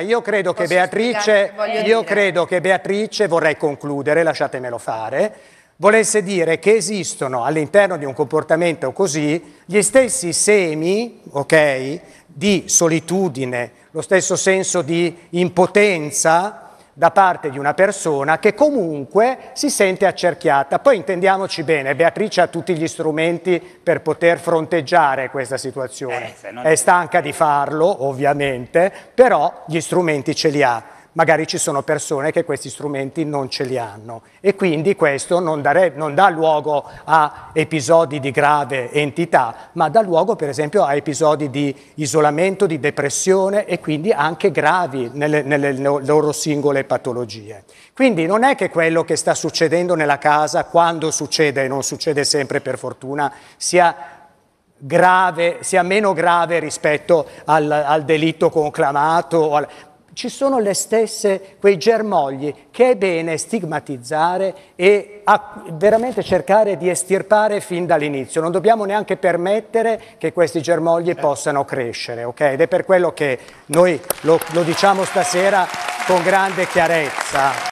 Io credo che Beatrice, vorrei concludere, lasciatemelo fare, volesse dire che esistono all'interno di un comportamento così gli stessi semi, ok, di solitudine, lo stesso senso di impotenza da parte di una persona che comunque si sente accerchiata. Poi intendiamoci bene, Beatrice ha tutti gli strumenti per poter fronteggiare questa situazione, è stanca di farlo ovviamente, però gli strumenti ce li ha. Magari ci sono persone che questi strumenti non ce li hanno e quindi questo non dà luogo a episodi di grave entità, ma dà luogo per esempio a episodi di isolamento, di depressione e quindi anche gravi nelle loro singole patologie. Quindi non è che quello che sta succedendo nella casa, quando succede, e non succede sempre per fortuna, sia grave, sia meno grave rispetto al delitto conclamato o al... Ci sono le stesse, quei germogli che è bene stigmatizzare e veramente cercare di estirpare fin dall'inizio. Non dobbiamo neanche permettere che questi germogli possano crescere, ok? Ed è per quello che noi lo diciamo stasera con grande chiarezza.